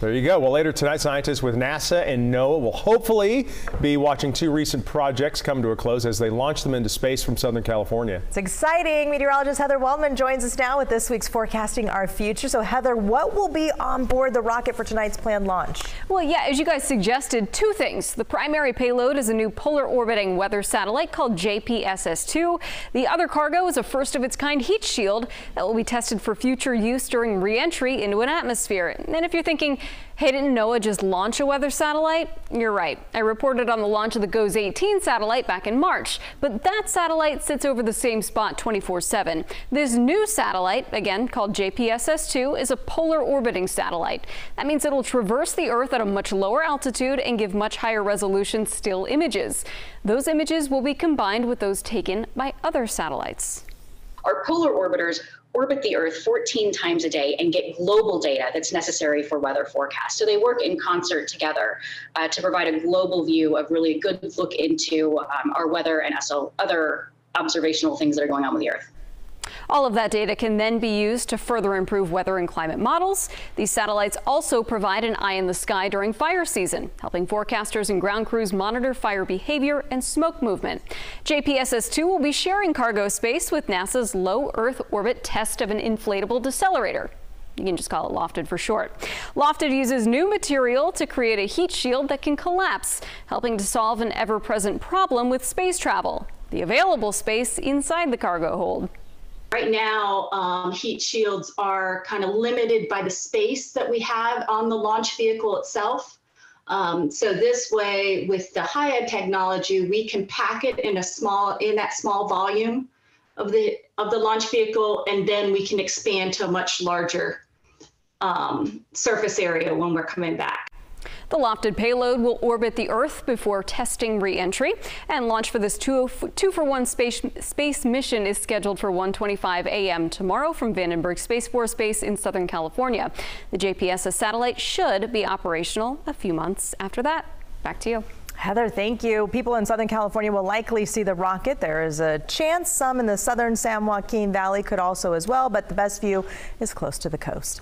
There you go. Well, later tonight, scientists with NASA and NOAA will hopefully be watching two recent projects come to a close as they launch them into space from Southern California. It's exciting. Meteorologist Heather Waldman joins us now with this week's Forecasting Our Future. So, Heather, what will be on board the rocket for tonight's planned launch? Well, yeah, as you guys suggested, two things. The primary payload is a new polar orbiting weather satellite called JPSS-2. The other cargo is a first of its kind heat shield that will be tested for future use during re-entry into an atmosphere. And if you're thinking, hey, didn't NOAA just launch a weather satellite? You're right. I reported on the launch of the GOES-18 satellite back in March, but that satellite sits over the same spot 24/7. This new satellite, again called JPSS-2, is a polar orbiting satellite. That means it'll traverse the Earth at a much lower altitude and give much higher resolution still images. Those images will be combined with those taken by other satellites. Our polar orbiters orbit the Earth 14 times a day and get global data that's necessary for weather forecasts. So they work in concert together to provide a global view of really a good look into our weather and also other observational things that are going on with the Earth. All of that data can then be used to further improve weather and climate models. These satellites also provide an eye in the sky during fire season, helping forecasters and ground crews monitor fire behavior and smoke movement. JPSS-2 will be sharing cargo space with NASA's low Earth orbit test of an inflatable decelerator. You can just call it LOFTID for short. LOFTID uses new material to create a heat shield that can collapse, helping to solve an ever-present problem with space travel: the available space inside the cargo hold. Right now, heat shields are kind of limited by the space that we have on the launch vehicle itself. So this way, with the HIAD technology, we can pack it in that small volume of the launch vehicle, and then we can expand to a much larger surface area when we're coming back. The LOFTID payload will orbit the Earth before testing re-entry, and launch for this two-for-one space mission is scheduled for 1:25 a.m. tomorrow from Vandenberg Space Force Base in Southern California. The JPSS satellite should be operational a few months after that. Back to you, Heather. Thank you. People in Southern California will likely see the rocket. There is a chance some in the southern San Joaquin Valley could also as well, but the best view is close to the coast.